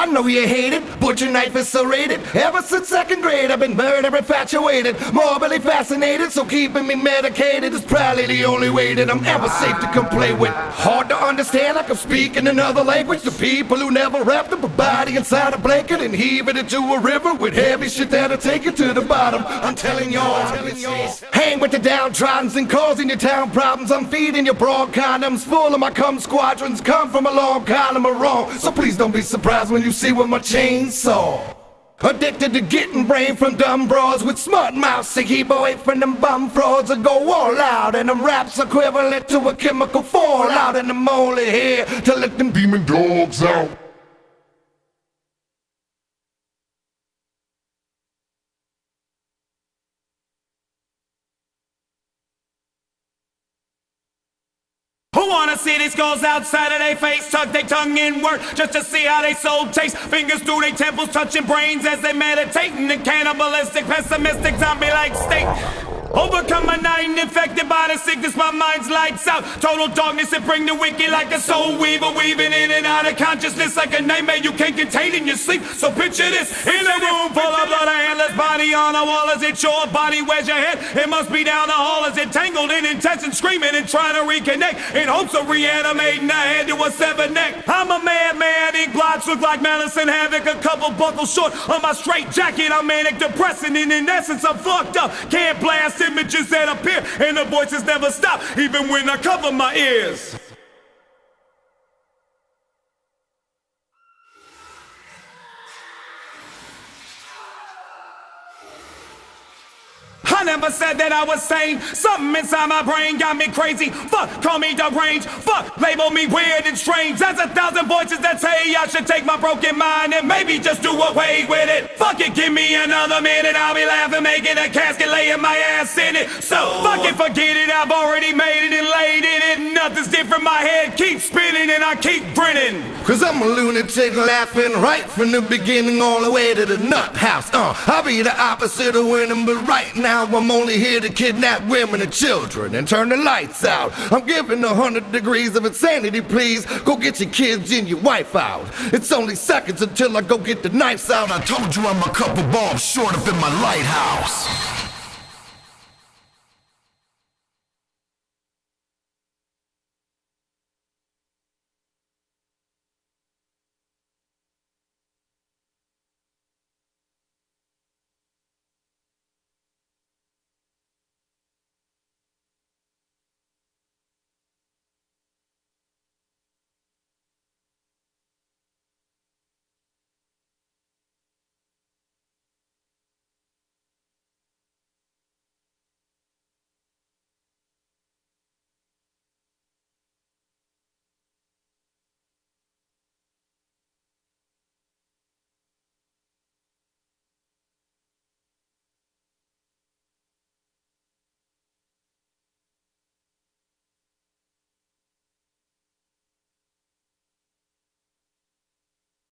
I know you hate it, butcher knife is serrated. Ever since second grade, I've been murder infatuated, morbidly fascinated, so keeping me medicated is probably the only way that I'm ever safe to complain with. Hard to understand, I can speak in another language. The people who never wrapped up a body inside a blanket and heave it into a river with heavy shit that'll take it to the bottom. I'm telling y'all, hang with the downtrodden and causing your town problems. I'm feeding your broad condoms full of my cum squadrons, come from a long column of wrong. So please don't be surprised when you see what my chainsaw. Addicted to getting brain from dumb bras with smart mouths, sicky boy from them bum frauds that go all out, and them raps equivalent to a chemical fallout, and I'm only here to let them demon dogs out. Who wanna see these skulls outside of their face? Tuck their tongue inward just to see how they soul taste. Fingers through their temples, touching brains as they meditate. In the cannibalistic, pessimistic, zombie-like state. Overcome my night, infected by the sickness, my mind's lights out. Total darkness and bring the wicked like a soul weaver, weaving in and out of consciousness like a nightmare you can't contain in your sleep. So picture this, in a room full of blood, a handless body on a wall. Is it your body? Where's your head? It must be down the hall. Is it tangled in intestines, screaming and trying to reconnect in hopes of reanimating a head to a severed neck? I'm a madman, ink blots look like malice and havoc. A couple buckles short on my straight jacket. I'm manic, depressing, and in essence I'm fucked up. Can't blast images that appear, and the voices never stop, even when I cover my ears. I never said that I was sane. Something inside my brain got me crazy. Fuck, call me deranged. Fuck, label me weird and strange. There's a thousand voices that say I should take my broken mind and maybe just do away with it. Fuck it, give me another minute. I'll be laughing, making a casket, laying my ass in it. So fuck it, forget it. I've already made it and laid in it. Nothing's different. My head keeps spinning and I keep grinning. Cause I'm a lunatic laughing right from the beginning all the way to the nut house. I'll be the opposite of winning, but right now I'm only here to kidnap women and children and turn the lights out. I'm giving 100 degrees of insanity, please. Go get your kids and your wife out. It's only seconds until I go get the knives out. I told you I'm a couple bombs short up in my lighthouse.